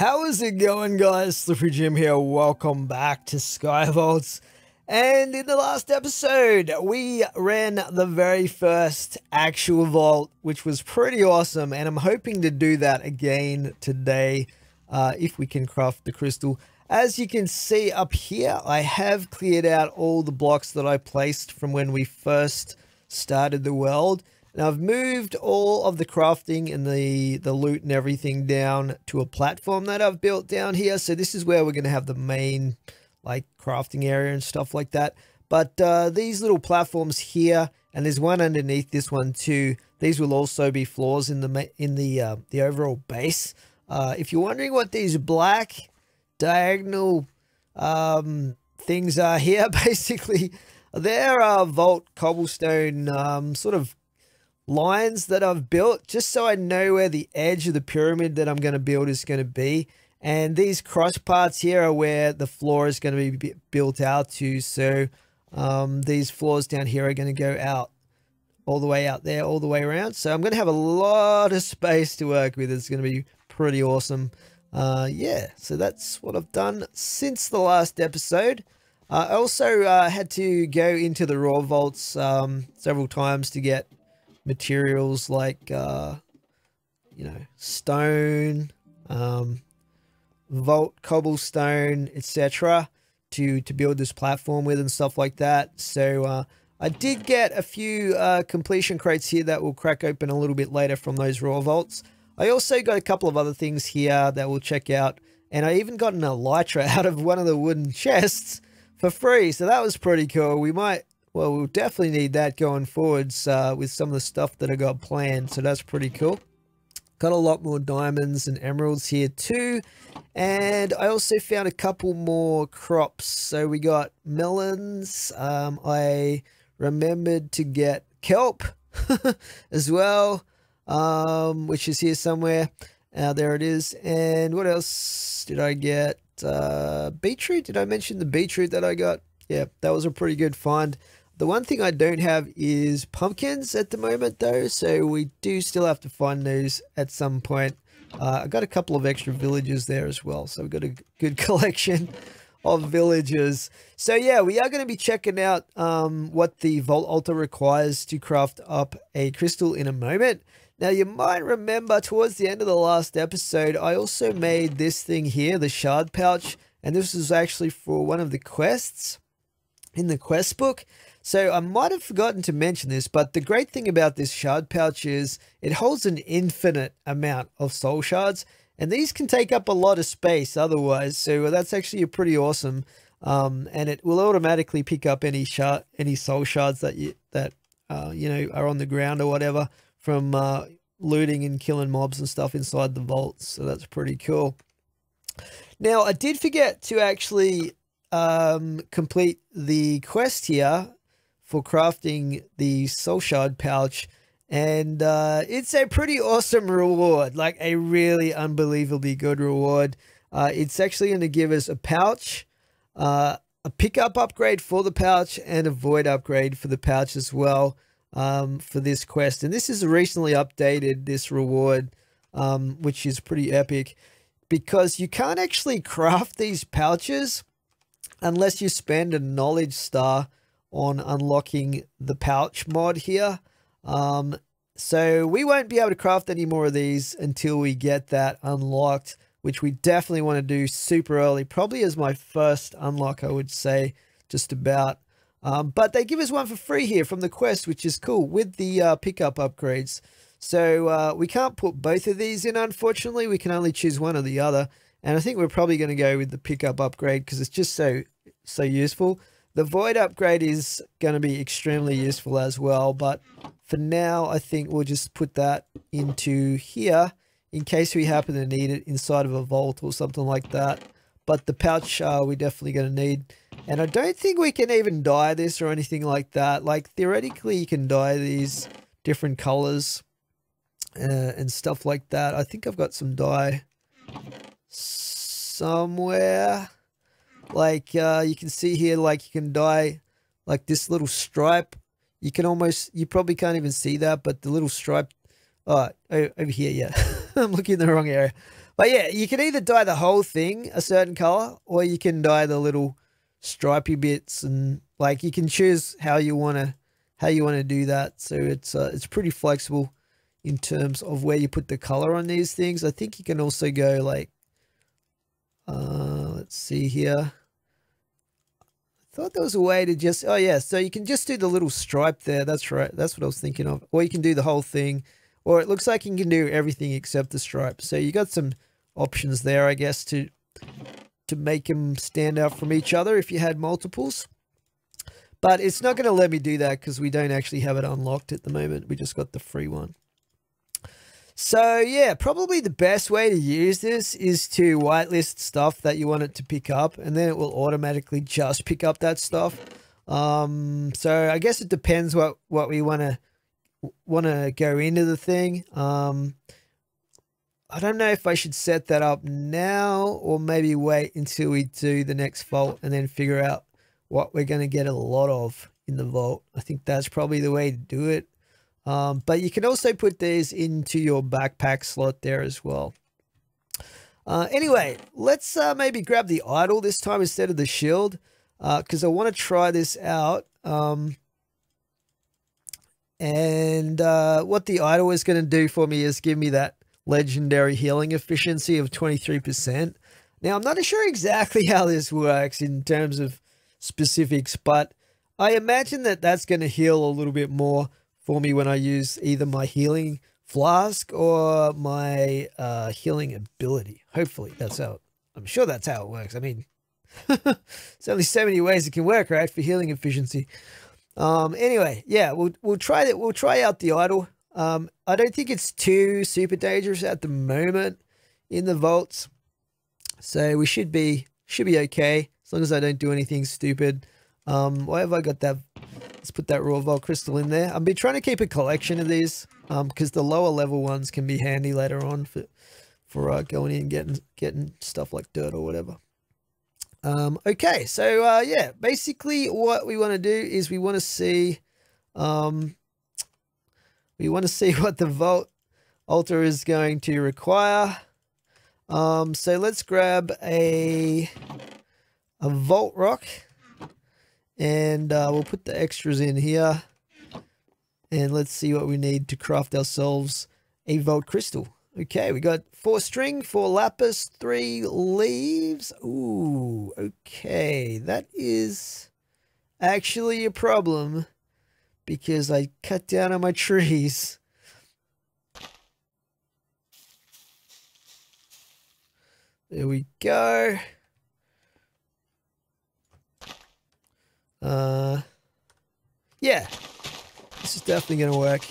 How is it going, guys? Slippery Jim here. Welcome back to Sky Vaults. And in the last episode, we ran the very first actual vault, which was pretty awesome. And I'm hoping to do that again today if we can craft the crystal. As you can see up here, I have cleared out all the blocks that I placed from when we first started the world. Now I've moved all of the crafting and the loot and everything down to a platform that I've built down here. So this is where we're going to have the main like crafting area and stuff like that. But these little platforms here, and there's one underneath this one too. These will also be floors in the overall base. If you're wondering what these black diagonal things are here, basically there are vault cobblestone sort of lines that I've built just so I know where the edge of the pyramid that I'm going to build is going to be. And these cross parts here are where the floor is going to be built out to. So these floors down here are going to go out all the way out there, all the way around. So I'm going to have a lot of space to work with. It's going to be pretty awesome. Yeah, so that's what I've done since the last episode. I also had to go into the raw vaults several times to get materials like you know, stone, vault cobblestone, etc., to build this platform with and stuff like that. So I did get a few completion crates here that will crack open a little bit later from those raw vaults. I also got a couple of other things here that we'll check out, and I even got an elytra out of one of the wooden chests for free, so that was pretty cool. We might, well, we'll definitely need that going forwards with some of the stuff that I got planned. So that's pretty cool. Got a lot more diamonds and emeralds here too. And I also found a couple more crops. So we got melons. I remembered to get kelp as well, which is here somewhere. There it is. And what else did I get? Beetroot. Did I mention the beetroot that I got? Yeah, that was a pretty good find. The one thing I don't have is pumpkins at the moment though, so we do still have to find those at some point. I got a couple of extra villagers there as well, so we've got a good collection of villagers. So yeah, we are going to be checking out what the vault altar requires to craft up a crystal in a moment. Now you might remember towards the end of the last episode, I also made this thing here, the shard pouch, and this was actually for one of the quests in the quest book. So I might have forgotten to mention this, but the great thing about this shard pouch is it holds an infinite amount of soul shards, and these can take up a lot of space otherwise. So that's actually a pretty awesome, and it will automatically pick up any soul shards that you know, are on the ground or whatever from looting and killing mobs and stuff inside the vaults. So that's pretty cool. Now I did forget to actually complete the quest here for crafting the Soul Shard pouch, and it's a pretty awesome reward, like a really unbelievably good reward. It's actually going to give us a pouch, a pickup upgrade for the pouch, and a void upgrade for the pouch as well, for this quest. And this is recently updated, this reward, which is pretty epic because you can't actually craft these pouches unless you spend a knowledge star on unlocking the pouch mod here. So we won't be able to craft any more of these until we get that unlocked, which we definitely want to do super early, probably as my first unlock, I would say, just about. But they give us one for free here from the quest, which is cool, with the pickup upgrades. So we can't put both of these in, unfortunately. We can only choose one or the other, and I think we're probably going to go with the pickup upgrade because it's just so useful. The void upgrade is going to be extremely useful as well, but for now, I think we'll just put that into here in case we happen to need it inside of a vault or something like that. But the pouch, we're definitely going to need. And I don't think we can even dye this or anything like that. Like, theoretically, you can dye these different colors and stuff like that. I think I've got some dye somewhere. Like you can see here, like you can dye like this little stripe. You can almost, you probably can't even see that, but the little stripe over here. Yeah, I'm looking in the wrong area. But yeah, you can either dye the whole thing a certain color, or you can dye the little stripy bits, and like you can choose how you want to do that. So it's pretty flexible in terms of where you put the color on these things. I think you can also go like, let's see here. I thought there was a way to just, oh yeah, so you can just do the little stripe there. That's right. That's what I was thinking of. Or you can do the whole thing, or it looks like you can do everything except the stripe. So you got some options there, I guess, to make them stand out from each other if you had multiples. But it's not going to let me do that because we don't actually have it unlocked at the moment. We just got the free one. So yeah, probably the best way to use this is to whitelist stuff that you want it to pick up, and then it will automatically just pick up that stuff. So I guess it depends what we want to go into the thing. I don't know if I should set that up now or maybe wait until we do the next vault and then figure out what we're going to get a lot of in the vault. I think that's probably the way to do it. But you can also put these into your backpack slot there as well. Anyway, let's maybe grab the idol this time instead of the shield, because I want to try this out. What the idol is going to do for me is give me that legendary healing efficiency of 23%. Now, I'm not sure exactly how this works in terms of specifics, but I imagine that that's going to heal a little bit more for me when I use either my healing flask or my healing ability. Hopefully that's how I'm sure that's how it works. I mean, there's only so many ways it can work, right, for healing efficiency. Anyway, yeah, we'll try that. We'll try out the idol. I don't think it's too super dangerous at the moment in the vaults, so we should be okay as long as I don't do anything stupid. Why have I got that? Let's put that raw vault crystal in there. I've been trying to keep a collection of these because the lower level ones can be handy later on for going in and getting stuff like dirt or whatever. Okay, so yeah, basically what we want to do is we want to see what the vault altar is going to require. So let's grab a vault rock. And we'll put the extras in here, and let's see what we need to craft ourselves a vault crystal. Okay, we got 4 string, 4 lapis, 3 leaves. Ooh, okay, that is actually a problem because I cut down on my trees. There we go. Yeah, this is definitely gonna work.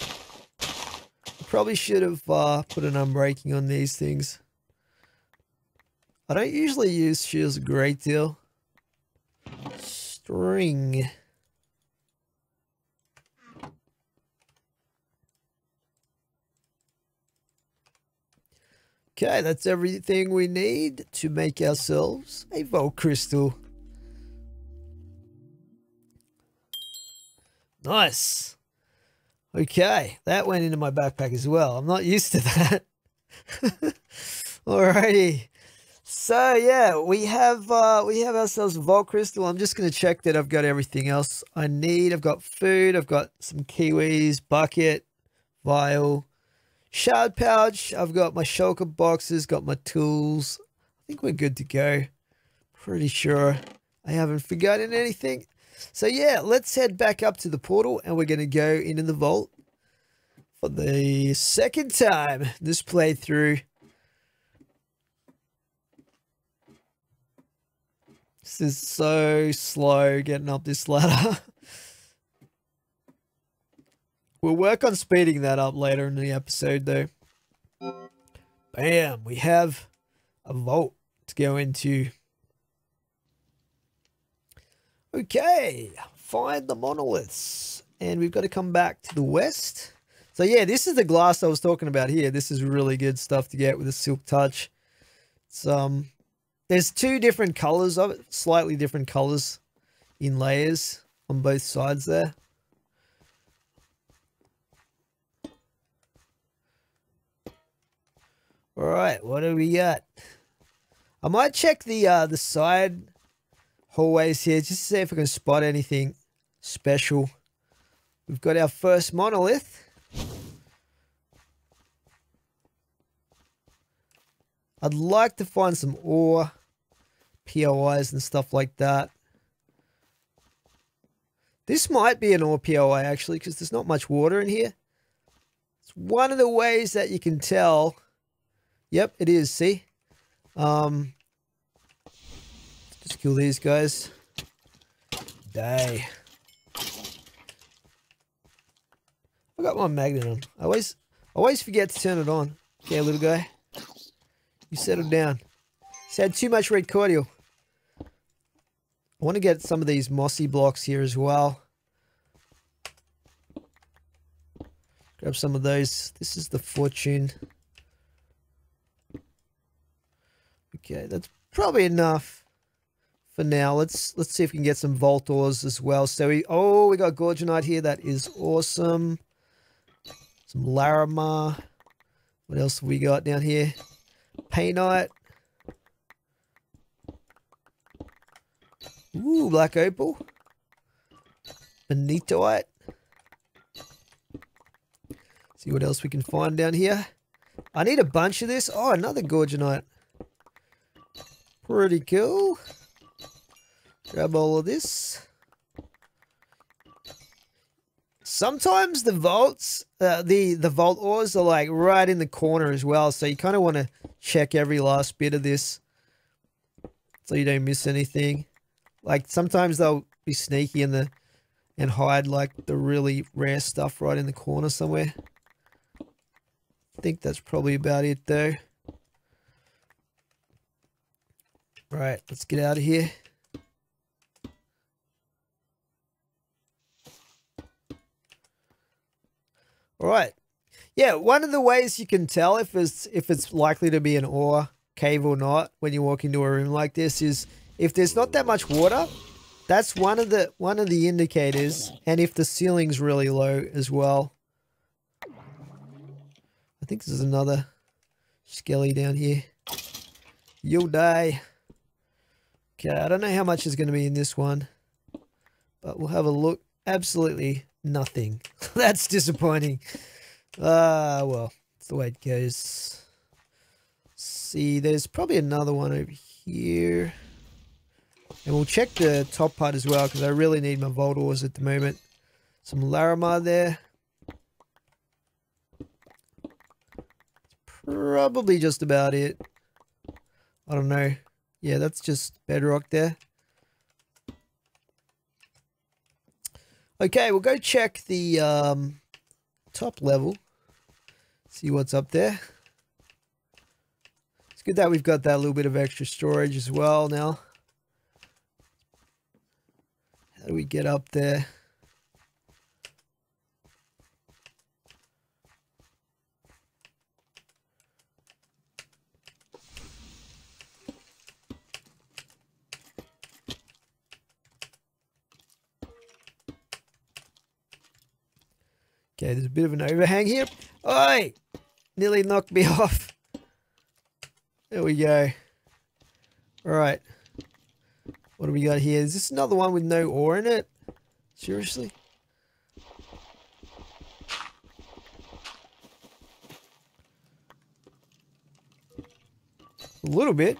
I probably should have put an unbreaking on these things. I don't usually use shields a great deal. String. Okay, that's everything we need to make ourselves a vault crystal. Nice. Okay, that went into my backpack as well. I'm not used to that. Alrighty. So yeah, we have ourselves a vault crystal. I'm just gonna check that I've got everything else I need. I've got food. I've got some kiwis, bucket, vial, shard pouch. I've got my shulker boxes. Got my tools. I think we're good to go. Pretty sure I haven't forgotten anything. So yeah, let's head back up to the portal, and we're going to go into the vault for the second time this playthrough. This is so slow getting up this ladder. We'll work on speeding that up later in the episode though. Bam, we have a vault to go into. Okay, find the monoliths, and we've got to come back to the west. So yeah, this is the glass I was talking about here. This is really good stuff to get with a silk touch. It's there's 2 different colors of it, slightly different colors in layers on both sides there. All right, what do we got? I might check the side hallways here just to see if I can spot anything special. We've got our first monolith. I'd like to find some ore, POIs and stuff like that. This might be an ore POI actually, because there's not much water in here. It's one of the ways that you can tell. Yep, it is, see? Just kill these guys. Day. I got my magnet on. I always forget to turn it on. Yeah, little guy. You settle down. He's had too much red cordial. I want to get some of these mossy blocks here as well. Grab some of those. This is the fortune. Okay, that's probably enough for now. Let's see if we can get some vault ores as well. So we got Gorgonite here. That is awesome. Some Larimar. What else have we got down here? Painite. Ooh, Black Opal. Benitoite. See what else we can find down here. I need a bunch of this. Oh, another Gorgonite. Pretty cool. Grab all of this. Sometimes the vaults, the vault ores are like right in the corner as well, so you kind of want to check every last bit of this so you don't miss anything. Like sometimes they'll be sneaky in the and hide like the really rare stuff right in the corner somewhere. I think that's probably about it though. All right, let's get out of here. All right, yeah. One of the ways you can tell if it's likely to be an ore cave or not when you walk into a room like this is if there's not that much water. That's one of the indicators, and if the ceiling's really low as well. I think this is another skelly down here. You'll die. Okay, I don't know how much is going to be in this one, but we'll have a look. Absolutely nothing. That's disappointing. Well, it's the way it goes. See, there's probably another one over here. And we'll check the top part as well, because I really need my vault ores at the moment. Some Larimar there. Probably just about it. I don't know. Yeah, that's just bedrock there. Okay, we'll go check the top level. See what's up there. It's good that we've got that little bit of extra storage as well now. How do we get up there? Okay, there's a bit of an overhang here. Oi! Nearly knocked me off. There we go. Alright. What do we got here? Is this another one with no ore in it? Seriously? A little bit.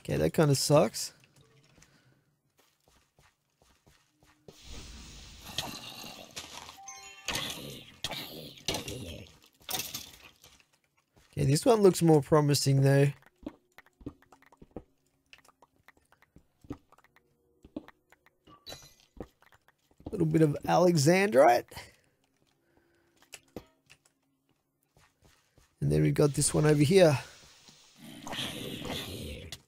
Okay, that kind of sucks. Yeah, this one looks more promising though. A little bit of Alexandrite. And then we've got this one over here.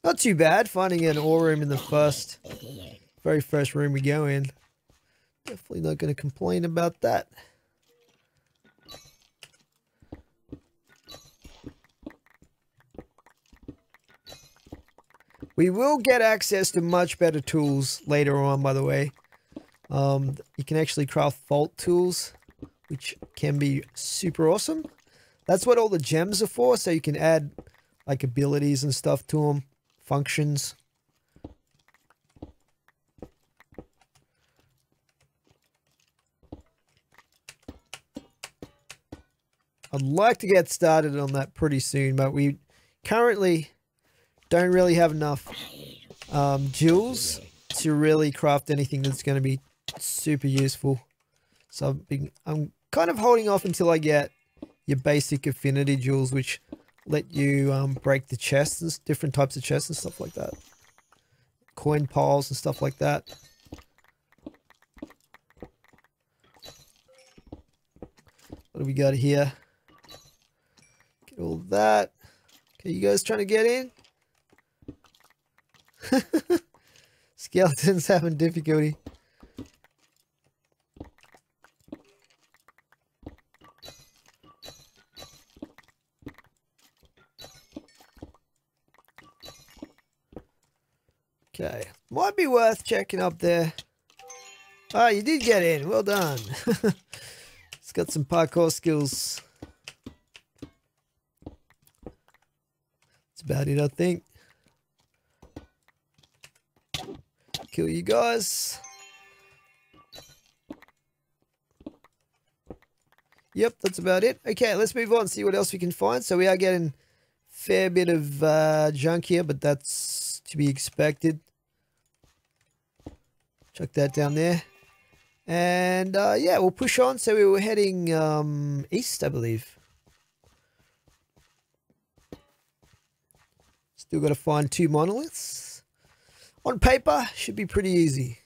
Not too bad finding an ore room in the very first room we go in. Definitely not going to complain about that. We will get access to much better tools later on, by the way. You can actually craft vault tools, which can be super awesome. That's what all the gems are for, so you can add like abilities and stuff to them, functions. I'd like to get started on that pretty soon, but we currently don't really have enough jewels to really craft anything that's going to be super useful. So I'm kind of holding off until I get your basic affinity jewels, which let you break the chests and different types of chests and stuff like that. Coin piles and stuff like that. What do we got here? Get all that. Okay, you guys trying to get in? Skeletons having difficulty. Okay, might be worth checking up there. Ah, you did get in. Well done. It's got some parkour skills. That's about it, I think. Kill you guys. Yep, that's about it. Okay, let's move on and see what else we can find. So we are getting a fair bit of junk here, but that's to be expected. Chuck that down there. And yeah, we'll push on. So we were heading east, I believe. Still got to find two monoliths. On paper, should be pretty easy.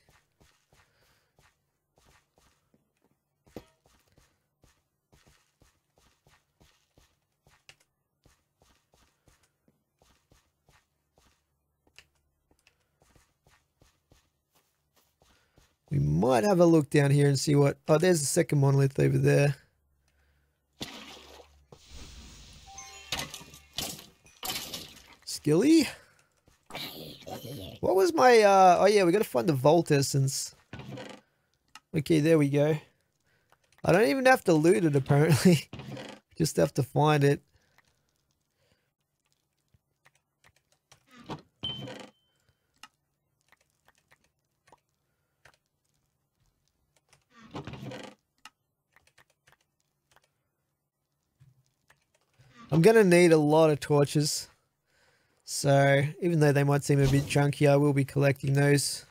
We might have a look down here and see what... Oh, there's the second monolith over there. Skilly? What was my... oh, yeah, we got to find the Vault Essence. Okay, there we go. I don't even have to loot it, apparently. Just have to find it. I'm going to need a lot of torches, so even though they might seem a bit junky, I will be collecting those.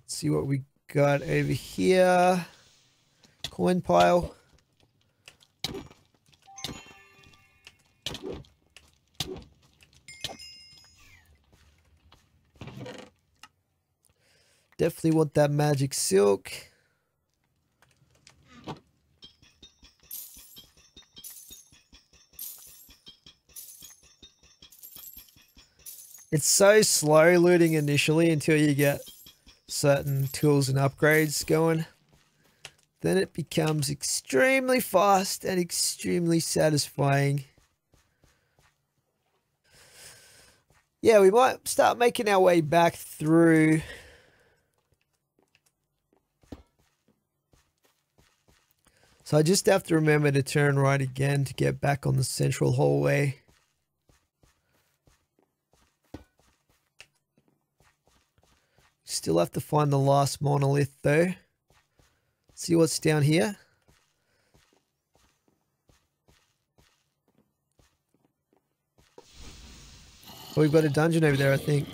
Let's see what we got over here. Coin pile. Definitely want that magic silk. It's so slow looting initially until you get certain tools and upgrades going. Then it becomes extremely fast and extremely satisfying. Yeah, we might start making our way back through. So I just have to remember to turn right again to get back on the central hallway. Still have to find the last monolith though. See what's down here. Oh, we've got a dungeon over there, I think.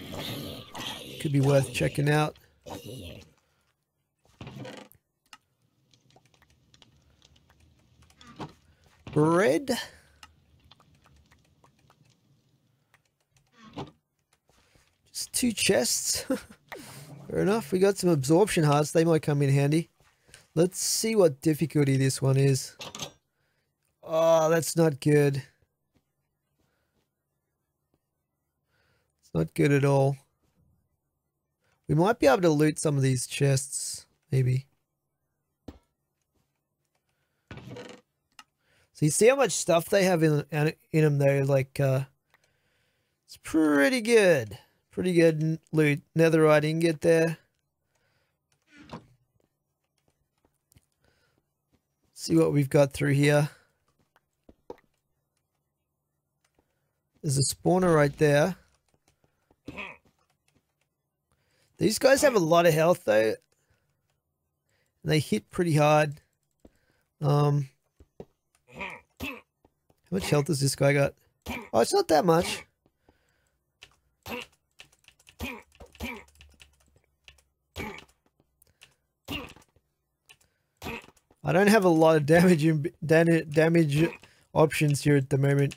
Could be worth checking out. Bread. Just two chests. Fair enough, we got some absorption hearts, they might come in handy. Let's see what difficulty this one is. Oh, that's not good. It's not good at all. We might be able to loot some of these chests, maybe. So you see how much stuff they have in them though, like, it's pretty good. Pretty good loot. Netherite ingot there. See what we've got through here. There's a spawner right there. These guys have a lot of health though. They hit pretty hard. How much health does this guy got? Oh, it's not that much. I don't have a lot of damage options here at the moment.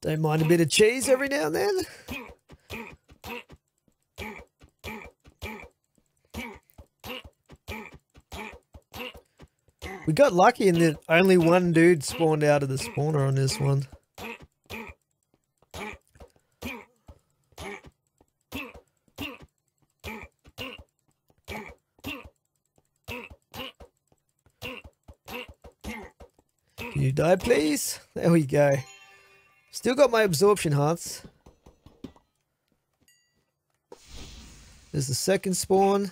Don't mind a bit of cheese every now and then. We got lucky in that only one dude spawned out of the spawner on this one. Can you die, please? There we go. Still got my absorption hearts. There's the second spawn.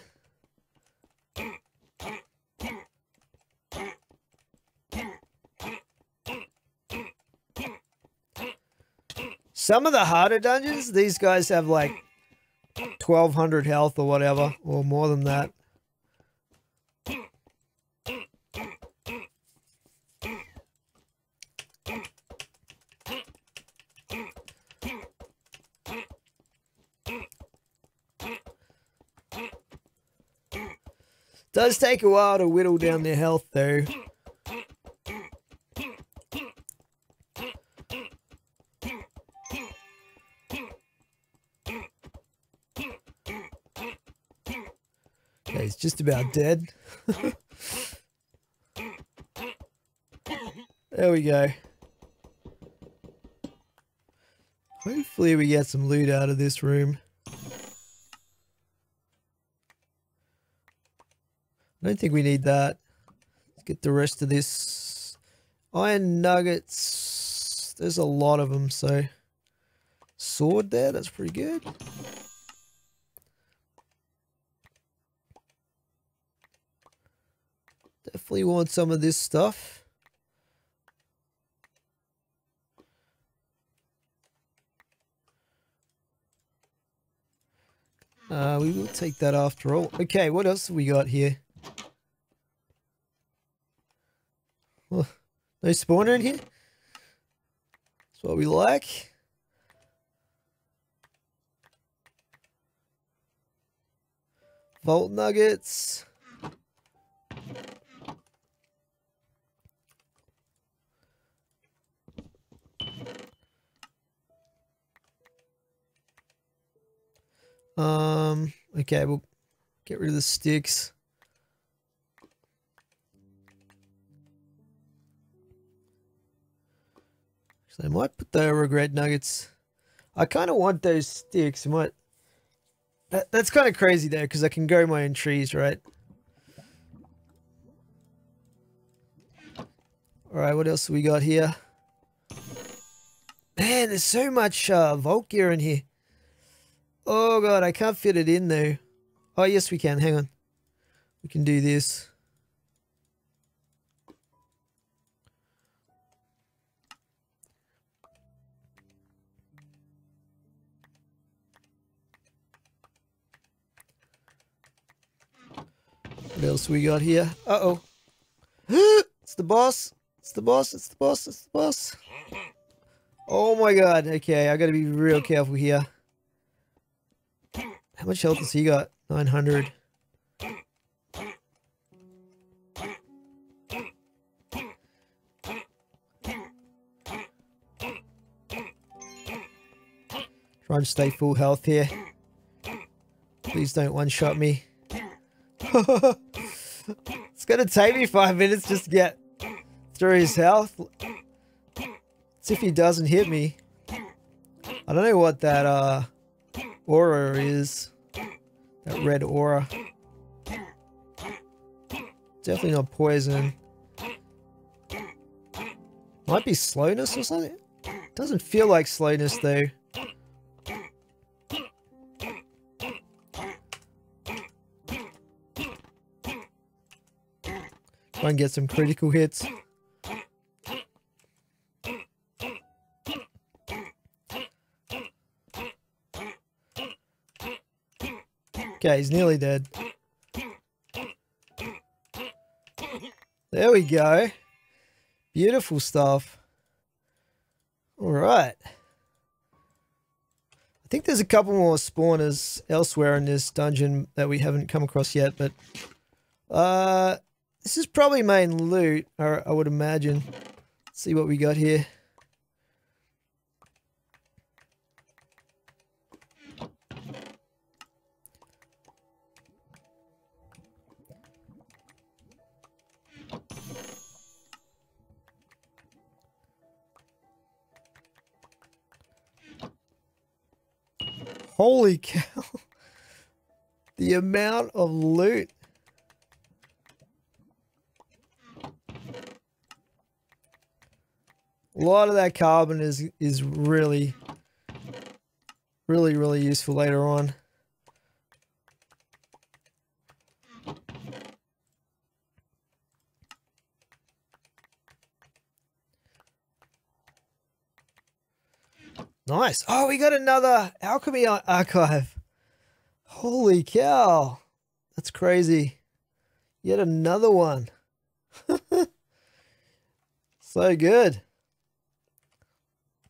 Some of the harder dungeons, these guys have like 1200 health or whatever, or more than that. Does take a while to whittle down their health though. Okay, he's just about dead. There we go. Hopefully we get some loot out of this room. I don't think we need that. Let's get the rest of this. Iron nuggets. There's a lot of them, so. Sword there, that's pretty good. Definitely want some of this stuff. We will take that after all. Okay, what else have we got here? Well, no spawner in here? That's what we like. Vault nuggets. Okay, we'll get rid of the sticks. So I might put the regret nuggets. I kind of want those sticks. I might. That's kind of crazy though, because I can grow my own trees, right? All right, what else have we got here? Man, there's so much vault gear in here. Oh god, I can't fit it in though. Oh yes we can, hang on. We can do this. What else we got here? Uh oh. It's the boss. It's the boss. It's the boss. It's the boss. Oh my god. Okay, I gotta be real careful here. How much health has he got? 900. Try and stay full health here. Please don't one-shot me. It's gonna take me 5 minutes just to get through his health. It's if he doesn't hit me. I don't know what that, aura is. That red aura. Definitely not poison. Might be slowness or something? Doesn't feel like slowness though. Try and get some critical hits. Okay, he's nearly dead. There we go. Beautiful stuff. Alright. I think there's a couple more spawners elsewhere in this dungeon that we haven't come across yet, but this is probably main loot, I would imagine. Let's see what we got here. Holy cow, the amount of loot. A lot of that carbon is really useful later on. Nice. Oh, we got another alchemy archive. Holy cow. That's crazy. Yet another one. So good.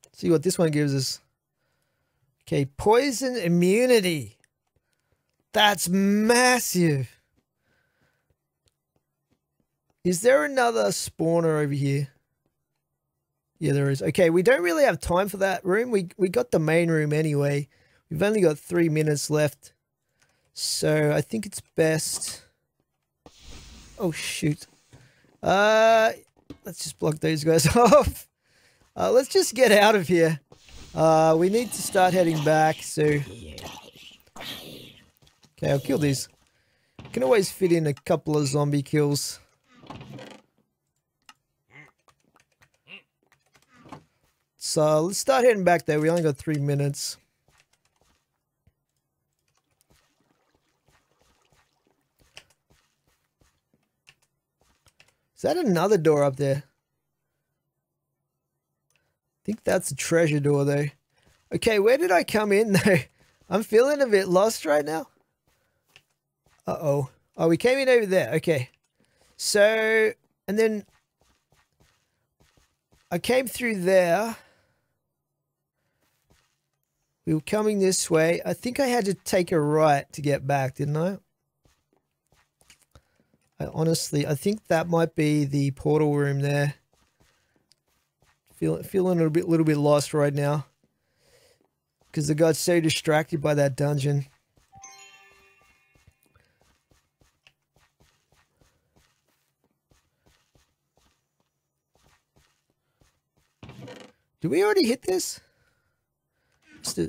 Let's see what this one gives us. Okay, poison immunity. That's massive. Is there another spawner over here? Yeah, there is. Okay, we don't really have time for that room. We got the main room anyway. We've only got 3 minutes left. So I think it's best. Oh, shoot. Let's just block those guys off. Let's just get out of here. We need to start heading back. So, okay, I'll kill these. Can always fit in a couple of zombie kills. So let's start heading back there. We only got 3 minutes. Is that another door up there? I think that's a treasure door though. Okay, where did I come in though? I'm feeling a bit lost right now. Uh-oh. Oh, we came in over there. Okay. So, and then I came through there. We were coming this way. I think I had to take a right to get back, didn't I? I think that might be the portal room there. Feeling a little bit lost right now. Because I got so distracted by that dungeon. Did we already hit this?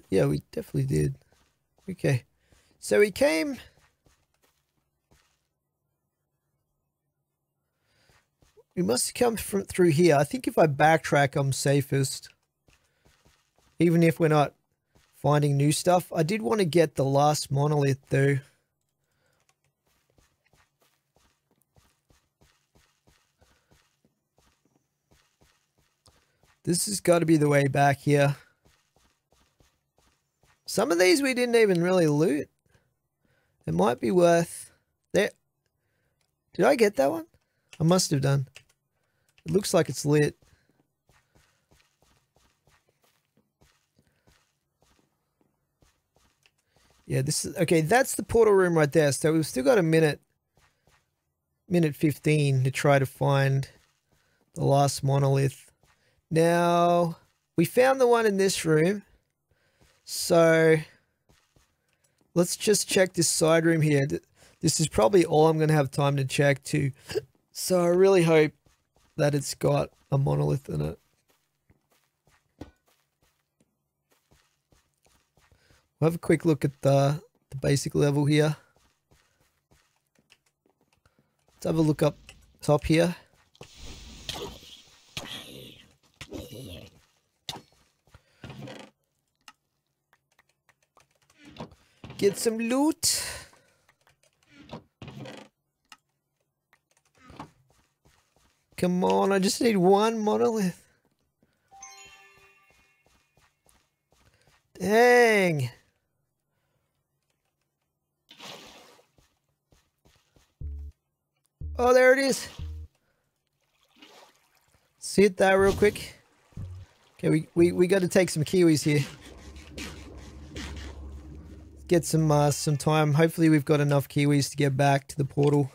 Yeah, we definitely did. Okay. So we came. We must have come from through here. I think if I backtrack, I'm safest. Even if we're not finding new stuff. I did want to get the last monolith though. This has got to be the way back here. Some of these we didn't even really loot. It might be worth... There. Did I get that one? I must have done. It looks like it's lit. Yeah, this is... Okay, that's the portal room right there. So we've still got a minute... Minute 15 to try to find the last monolith. Now, we found the one in this room. So let's just check this side room here. This is probably all I'm going to have time to check too. So I really hope that it's got a monolith in it. We'll have a quick look at the basic level here. Let's have a look up top here. Get some loot. Come on, I just need one monolith. Dang. Oh, there it is. Sit there real quick. Okay, we got to take some kiwis here. Get some time. Hopefully we've got enough kiwis to get back to the portal.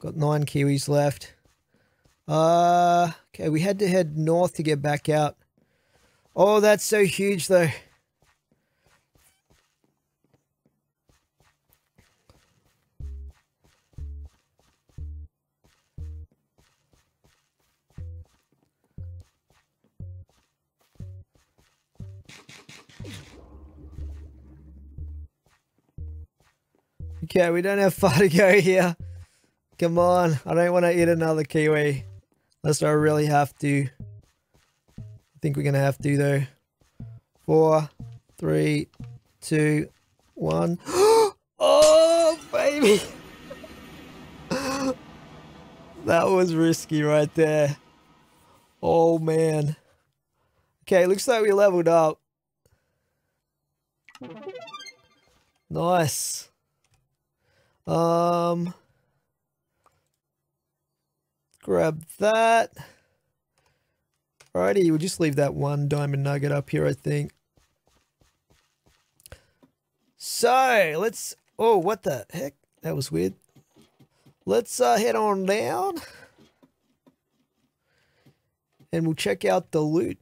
Got 9 kiwis left. Okay, we had to head north to get back out. Oh, that's so huge though. Okay, we don't have far to go here. Come on, I don't want to eat another kiwi. Unless I really have to. I think we're going to have to though. 4, 3, 2, 1. Oh, baby! That was risky right there. Oh, man. Okay, looks like we leveled up. Nice. Grab that. Alrighty, we'll just leave that one diamond nugget up here, I think. So, let's, oh, what the heck? That was weird. Let's head on down. And we'll check out the loot.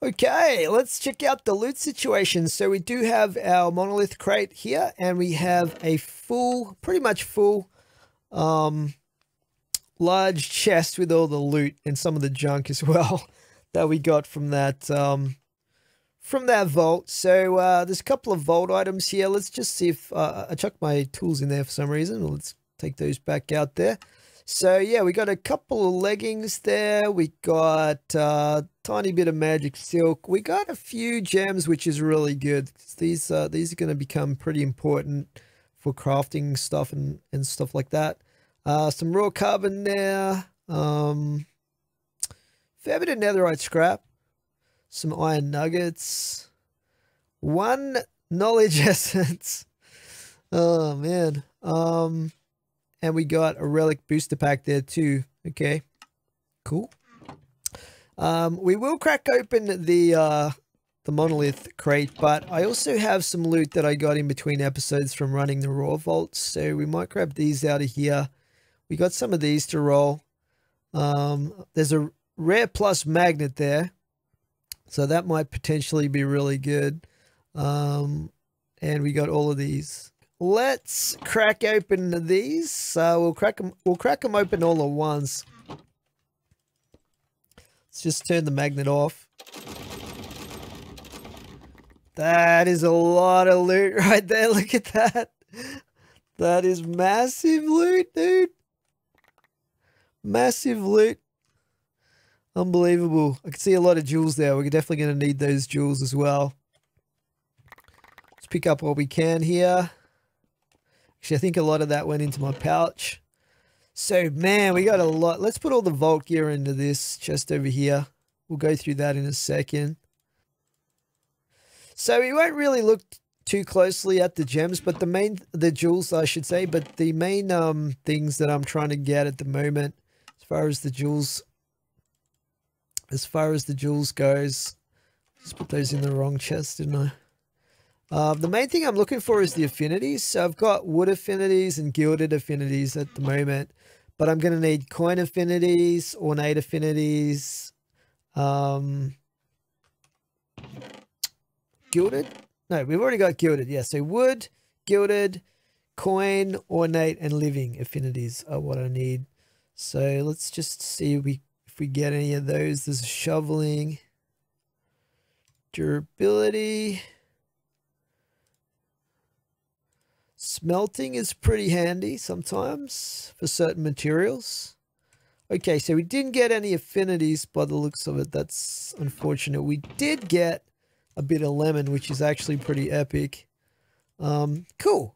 Okay, let's check out the loot situation. So we do have our monolith crate here, and we have a full, pretty much full, large chest with all the loot and some of the junk as well that we got from that vault. So there's a couple of vault items here. Let's just see if I chucked my tools in there for some reason. Let's take those back out there. So yeah, we got a couple of leggings there. We got a tiny bit of magic silk. We got a few gems, which is really good. These are going to become pretty important for crafting stuff and stuff like that. Some raw carbon there. Fair bit of netherite scrap. Some iron nuggets. 1 knowledge essence. Oh man. And we got a relic booster pack there too. Okay, cool. We will crack open the monolith crate, but I also have some loot that I got in between episodes from running the raw vaults, so we might grab these out of here. We got some of these to roll. There's a rare plus magnet there, so that might potentially be really good. And we got all of these. Let's crack open these. We'll crack them open all at once. Let's just turn the magnet off. That is a lot of loot right there. Look at that. That is massive loot, dude. Massive loot. Unbelievable. I can see a lot of jewels there. We're definitely going to need those jewels as well. Let's pick up what we can here. Actually, I think a lot of that went into my pouch. So, man, we got a lot. Let's put all the vault gear into this chest over here. We'll go through that in a second. So we won't really look too closely at the gems, but the jewels, I should say, but the main things that I'm trying to get at the moment, as far as the jewels goes, just put those in the wrong chest, didn't I? The main thing I'm looking for is the affinities. So I've got wood affinities and gilded affinities at the moment, but I'm going to need coin affinities, ornate affinities, gilded. No, we've already got gilded. Yeah. So wood, gilded, coin, ornate, and living affinities are what I need. So let's just see if we get any of those. There's shoveling, durability. Smelting is pretty handy sometimes for certain materials. Okay, so we didn't get any affinities by the looks of it. That's unfortunate. We did get a bit of lemon, which is actually pretty epic. Cool.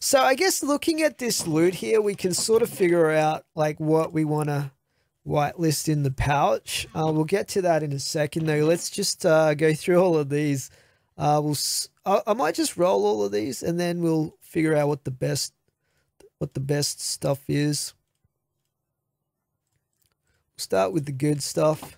So I guess looking at this loot here, we can sort of figure out like what we want to whitelist in the pouch. We'll get to that in a second, though. Let's just go through all of these. I might just roll all of these, and then we'll figure out what the best stuff is. We'll start with the good stuff.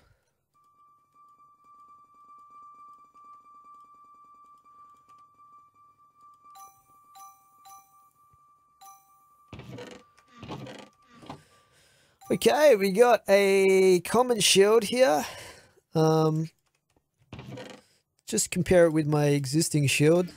Okay, we got a common shield here. Just compare it with my existing shield.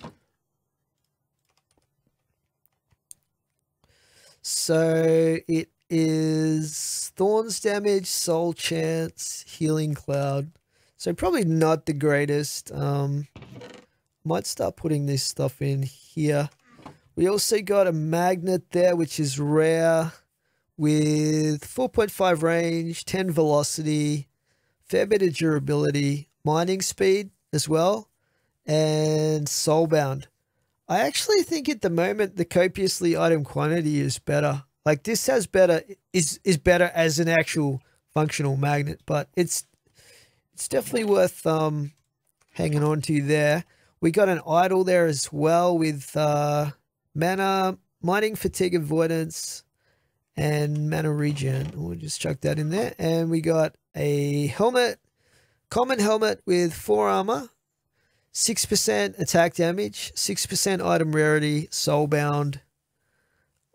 So it is thorns damage, soul chance, healing cloud. So probably not the greatest. Might start putting this stuff in here. We also got a magnet there, which is rare, with 4.5 range, 10 velocity, fair bit of durability, mining speed as well, and soulbound. I actually think at the moment the copiously item quantity is better. Like this has better is better as an actual functional magnet, but it's definitely worth hanging on to there. We got an idol there as well with mana, mining fatigue avoidance, and mana regen. We'll just chuck that in there. And we got a helmet, common helmet with 4 armor, 6% attack damage, 6% item rarity, soulbound,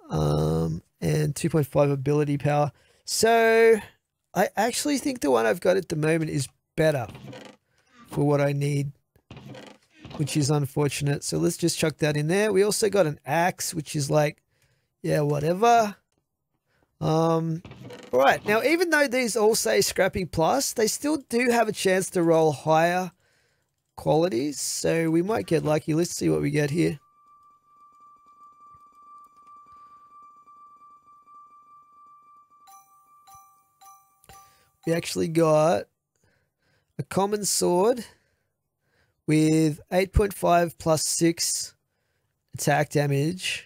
and 2.5 ability power. So I actually think the one I've got at the moment is better for what I need, which is unfortunate. So let's just chuck that in there. We also got an axe, which is like, yeah, whatever. All right, now even though these all say Scrappy Plus, they still do have a chance to roll higher qualities, so we might get lucky. Let's see what we get here. We actually got a common sword with 8.5 plus 6 attack damage.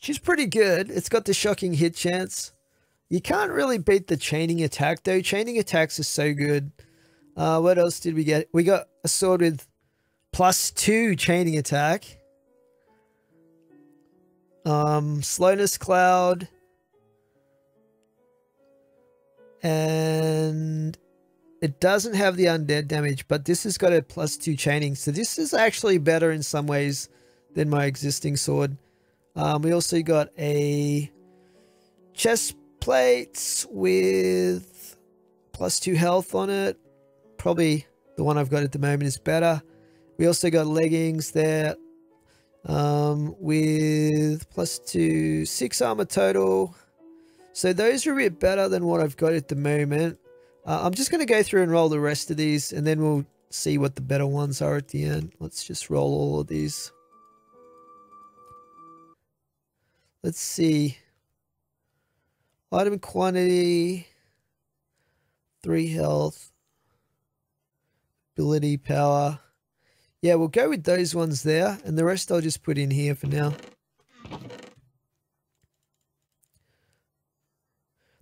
She's pretty good. It's got the shocking hit chance. You can't really beat the chaining attack though. Chaining attacks are so good. What else did we get? We got a sword with plus 2 chaining attack. Slowness cloud. And it doesn't have the undead damage, but this has got a plus 2 chaining. So this is actually better in some ways than my existing sword. We also got a chest plate with plus 2 health on it. Probably the one I've got at the moment is better. We also got leggings there with plus 2, 6 armor total. So those are a bit better than what I've got at the moment. I'm just going to go through and roll the rest of these, and then we'll see what the better ones are at the end. Let's just roll all of these. Let's see. Item quantity, 3 health, ability power. Yeah, we'll go with those ones there, and the rest I'll just put in here for now.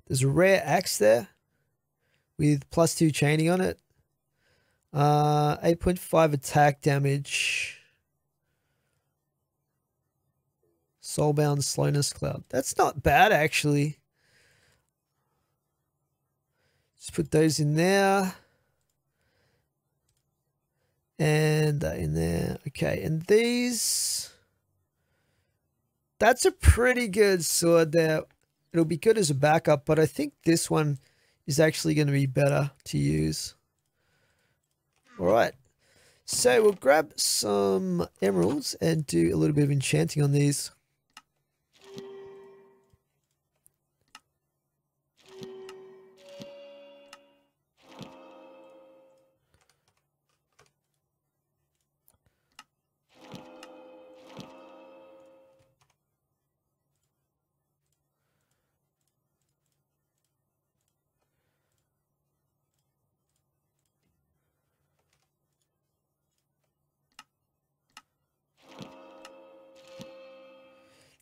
There's a rare axe there with plus 2 chaining on it. 8.5 attack damage. Soulbound, slowness cloud. That's not bad actually. Just put those in there. And that in there. Okay, and these. That's a pretty good sword there. It'll be good as a backup, but I think this one is actually going to be better to use. Alright. So we'll grab some emeralds and do a little bit of enchanting on these.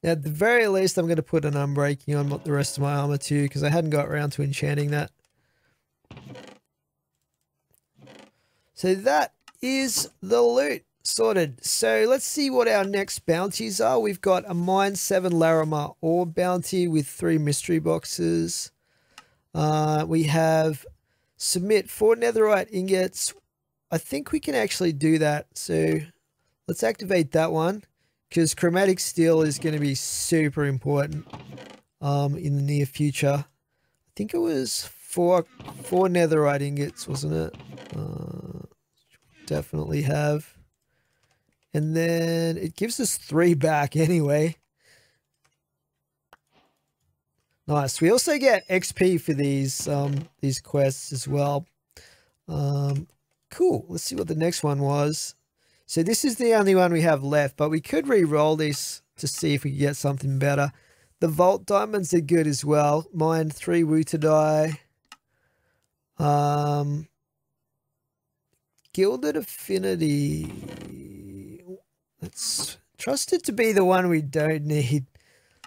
Now, at the very least, I'm going to put an unbreaking on the rest of my armor too, because I hadn't got around to enchanting that. So that is the loot sorted. So let's see what our next bounties are. We've got a Mine 7 Larimar ore bounty with 3 mystery boxes. We have submit 4 netherite ingots. I think we can actually do that. So let's activate that one, because chromatic steel is going to be super important in the near future. I think it was four netherite ingots, wasn't it? Definitely have. And then it gives us 3 back anyway. Nice. We also get XP for these quests as well. Cool. Let's see what the next one was. So this is the only one we have left, but we could re-roll this to see if we can get something better. The Vault Diamonds are good as well. Mine 3 Wutadai. Gilded Affinity. That's trusted to be the one we don't need.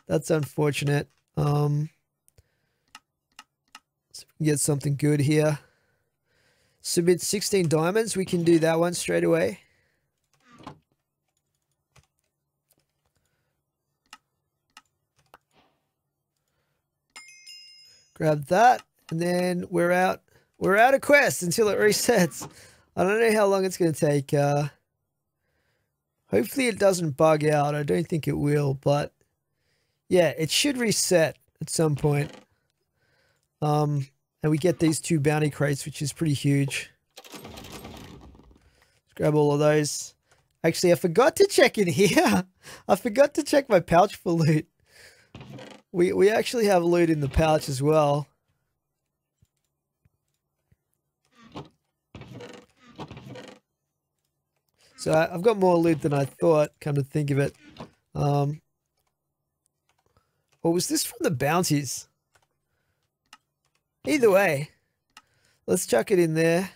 That's unfortunate. So we can get something good here. Submit 16 diamonds. We can do that one straight away. Grab that, and then we're out. We're out of quests until it resets. I don't know how long it's going to take. Hopefully it doesn't bug out. I don't think it will, but yeah, it should reset at some point. And we get these 2 bounty crates, which is pretty huge. Let's grab all of those. Actually, I forgot to check in here. I forgot to check my pouch for loot. We actually have loot in the pouch as well. So I've got more loot than I thought, come to think of it. Or was this from the bounties? Either way, let's chuck it in there.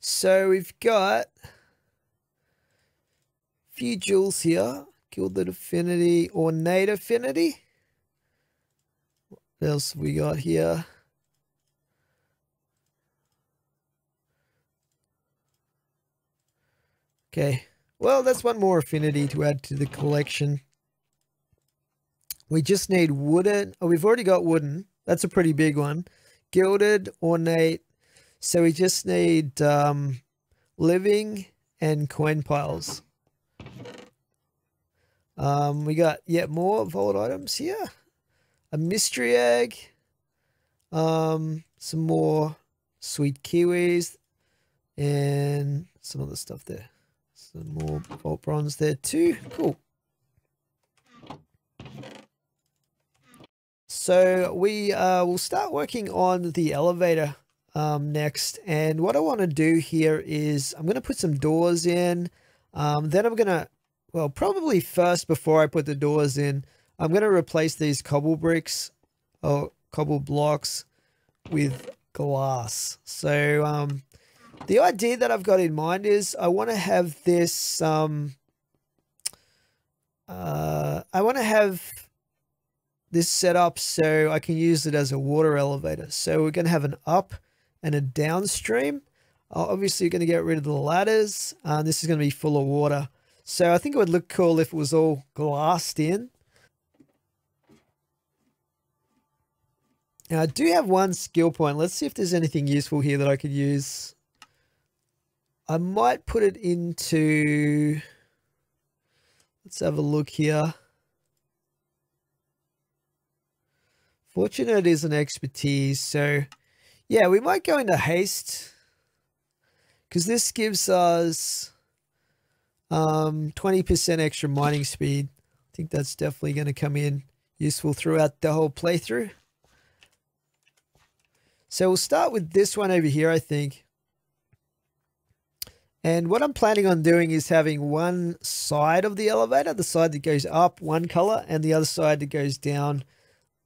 So we've got a few jewels here. Gilded Affinity, Ornate Affinity. What else have we got here? Okay, well, that's one more affinity to add to the collection. We just need wooden. Oh, we've already got wooden. That's a pretty big one. Gilded, ornate. So we just need living and coin piles. We got yet more vault items here. A mystery egg. Some more sweet kiwis. And some other stuff there. Some more vault bronze there too. Cool. So we will start working on the elevator next. And what I want to do here is I'm going to put some doors in. Then I'm going to, well, probably first before I put the doors in, I'm going to replace these cobble bricks or cobble blocks with glass. So the idea that I've got in mind is I want to have this, I want to have this set up so I can use it as a water elevator. So we're going to have an up and a downstream. Obviously, you're going to get rid of the ladders. This is going to be full of water. So I think it would look cool if it was all glassed in. Now, I do have one skill point. Let's see if there's anything useful here that I could use. I might put it into... Let's have a look here. Fortunate is an expertise, so yeah, we might go into haste, because this gives us 20% extra mining speed. I think that's definitely going to come in useful throughout the whole playthrough. So we'll start with this one over here, I think. And what I'm planning on doing is having one side of the elevator, the side that goes up one color, and the other side that goes down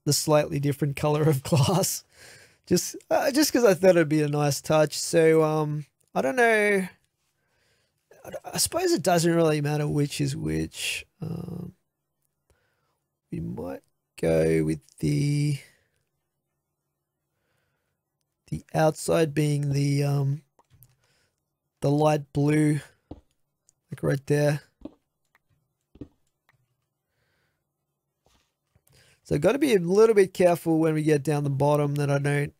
the slightly different color of glass, just because I thought it'd be a nice touch. So I don't know. I suppose it doesn't really matter which is which. We might go with the outside being the light blue, like right there. So got to be a little bit careful when we get down the bottom that I don't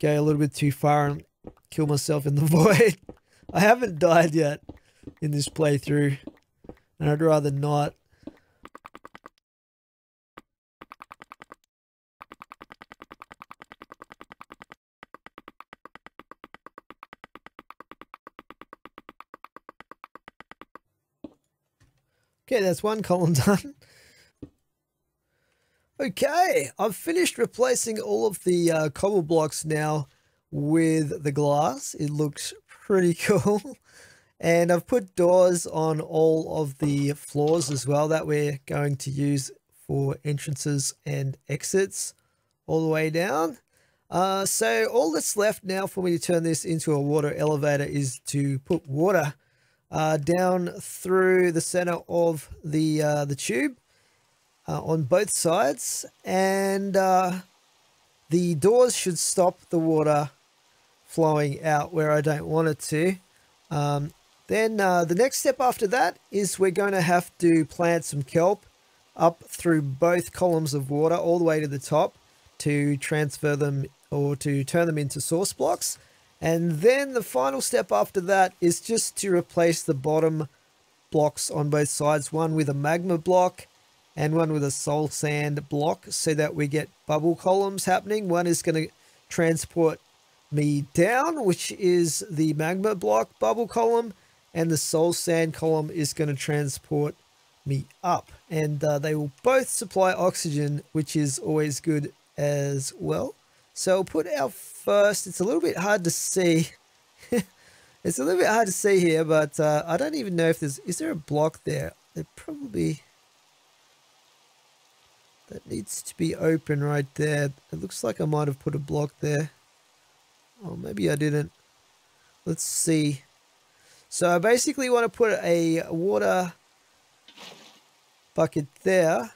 go a little bit too far and kill myself in the void. I haven't died yet in this playthrough, and I'd rather not. Okay, that's one column done. Okay, I've finished replacing all of the cobble blocks now with the glass. It looks pretty cool. And I've put doors on all of the floors as well that we're going to use for entrances and exits all the way down. So all that's left now for me to turn this into a water elevator is to put water down through the center of the tube on both sides, and the doors should stop the water flowing out where I don't want it to. Then the next step after that is we're going to have to plant some kelp up through both columns of water all the way to the top to transfer them or to turn them into source blocks. And then the final step after that is just to replace the bottom blocks on both sides, one with a magma block and one with a soul sand block, so that we get bubble columns happening. One is going to transport me down, which is the magma block bubble column, and the soul sand column is going to transport me up. And they will both supply oxygen, which is always good as well. So we'll put our first, it's a little bit hard to see. It's a little bit hard to see here, but I don't even know if there's, is there a block there? There probably, that needs to be open right there. It looks like I might have put a block there. Oh, maybe I didn't. Let's see. So I basically want to put a water bucket there.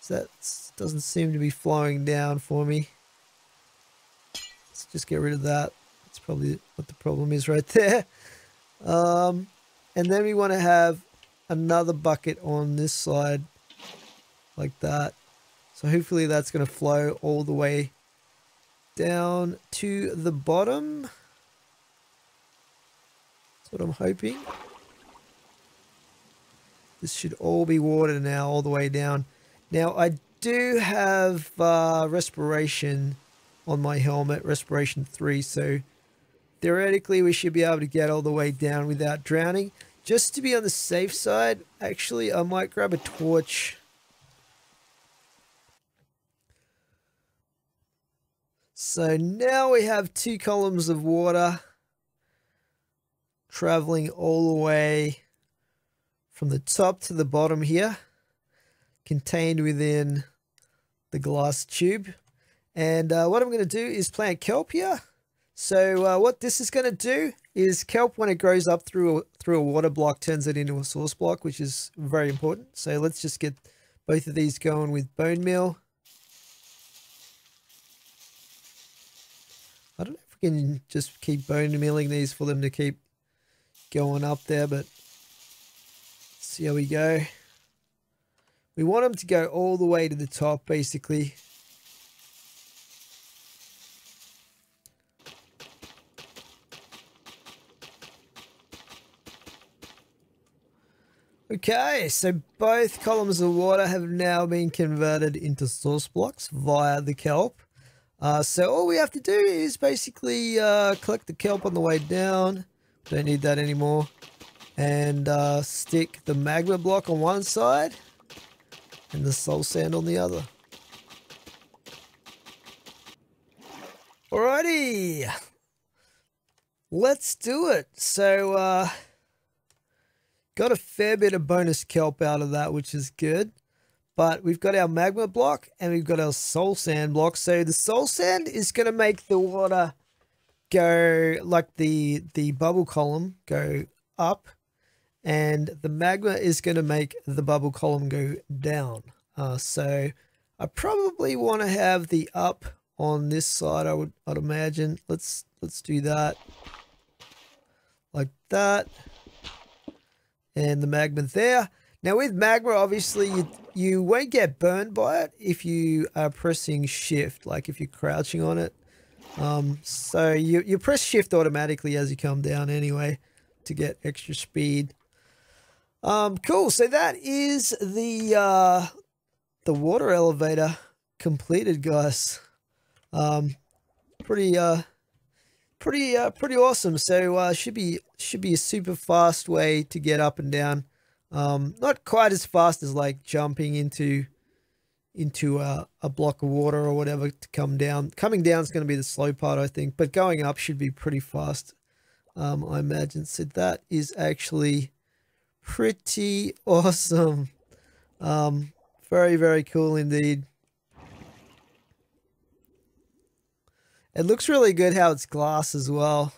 So that doesn't seem to be flowing down for me. Let's just get rid of that. That's probably what the problem is right there. And then we want to have another bucket on this side like that. So hopefully that's going to flow all the way down to the bottom. That's what I'm hoping. This should all be water now all the way down. Now, I do have respiration on my helmet, respiration 3, so theoretically we should be able to get all the way down without drowning. Just to be on the safe side, actually, I might grab a torch. So now we have two columns of water traveling all the way from the top to the bottom here, contained within the glass tube. And what I'm going to do is plant kelp here. So what this is going to do is kelp, when it grows up through a water block, turns it into a source block, which is very important. So let's just get both of these going with bone meal. I don't know if we can just keep bone milling these for them to keep going up there, but let's see how we go. We want them to go all the way to the top, basically. Okay, so both columns of water have now been converted into source blocks via the kelp. So all we have to do is basically collect the kelp on the way down. Don't need that anymore. And stick the magma block on one side and the soul sand on the other. Alrighty, let's do it. So got a fair bit of bonus kelp out of that, which is good. But we've got our magma block and we've got our soul sand block. So the soul sand is going to make the water go, like the bubble column, go up. And the magma is going to make the bubble column go down. So I probably want to have the up on this side, I'd imagine. Let's do that. Like that. And the magma there. Now with magma, obviously, you won't get burned by it if you are pressing shift, like if you're crouching on it. So you press shift automatically as you come down anyway to get extra speed. Cool. So that is the water elevator completed, guys. Pretty awesome. So should be a super fast way to get up and down. Not quite as fast as like jumping into a block of water or whatever to come down. Coming down is going to be the slow part, I think, but going up should be pretty fast. I imagine. So that is actually pretty awesome. Very, very cool indeed. It looks really good how it's glass as well.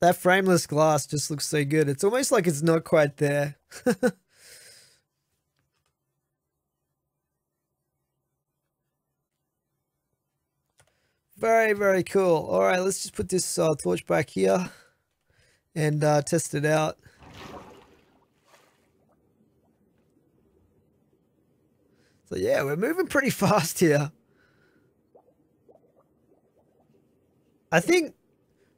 That frameless glass just looks so good. It's almost like it's not quite there. Very, very cool. All right, let's just put this torch back here and test it out. So yeah, we're moving pretty fast here. I think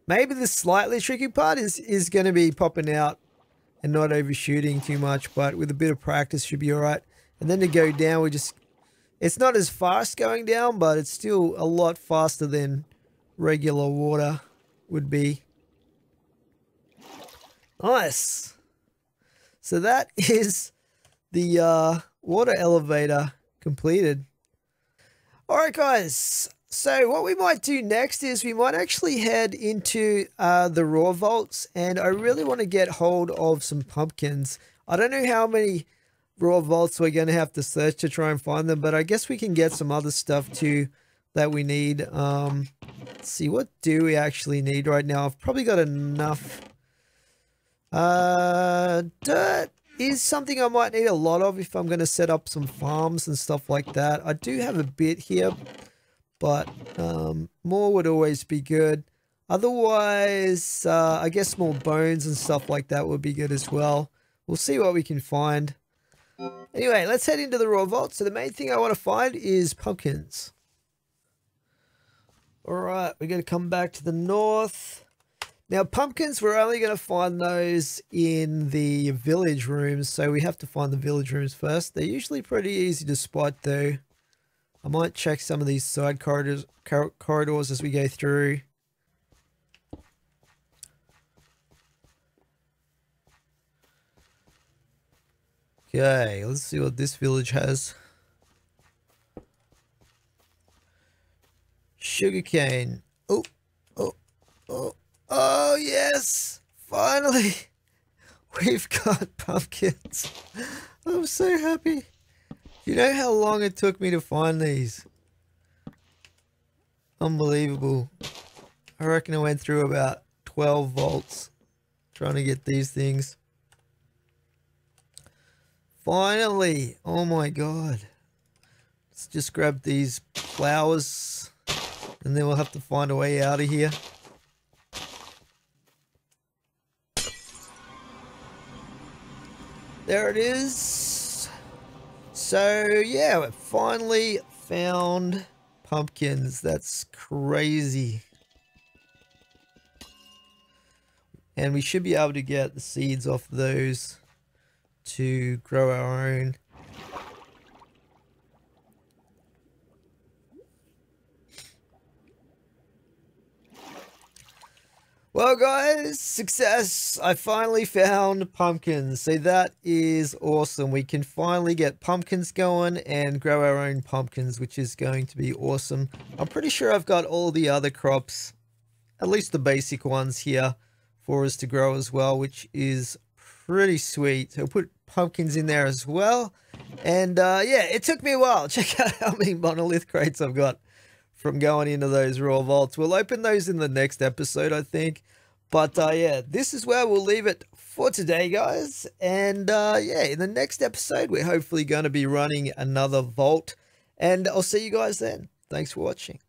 maybe the slightly tricky part is going to be popping out and not overshooting too much, but with a bit of practice should be all right. And then to go down, it's not as fast going down, but it's still a lot faster than regular water would be. Nice. So that is the water elevator completed. All right, guys. So what we might do next is we might actually head into the raw vaults, and I really want to get hold of some pumpkins. I don't know how many raw vaults we're going to have to search to try and find them, but I guess we can get some other stuff too that we need. Let's see, what do we actually need right now? I've probably got enough. Dirt is something I might need a lot of if I'm going to set up some farms and stuff like that. I do have a bit here, but more would always be good. Otherwise, I guess small bones and stuff like that would be good as well. We'll see what we can find. Anyway, let's head into the raw vault. So the main thing I want to find is pumpkins. All right, we're going to come back to the north. Now, pumpkins, we're only going to find those in the village rooms. So we have to find the village rooms first. They're usually pretty easy to spot though. I might check some of these side corridors as we go through. Okay, let's see what this village has. Sugarcane. Oh, oh, oh, oh yes! Finally! We've got pumpkins. I'm so happy. You know how long it took me to find these? Unbelievable. I reckon I went through about 12 vaults trying to get these things. Finally! Oh my god. Let's just grab these flowers and then we'll have to find a way out of here. There it is. So yeah, we finally found pumpkins. That's crazy. And we should be able to get the seeds off those to grow our own. Well guys, success! I finally found pumpkins. So that is awesome. We can finally get pumpkins going and grow our own pumpkins, which is going to be awesome. I'm pretty sure I've got all the other crops, at least the basic ones here for us to grow as well, which is pretty sweet. So put pumpkins in there as well. And yeah, it took me a while. Check out how many monolith crates I've got from going into those raw vaults. We'll open those in the next episode, I think. But yeah, this is where we'll leave it for today, guys. And yeah, in the next episode, we're hopefully going to be running another vault. And I'll see you guys then. Thanks for watching.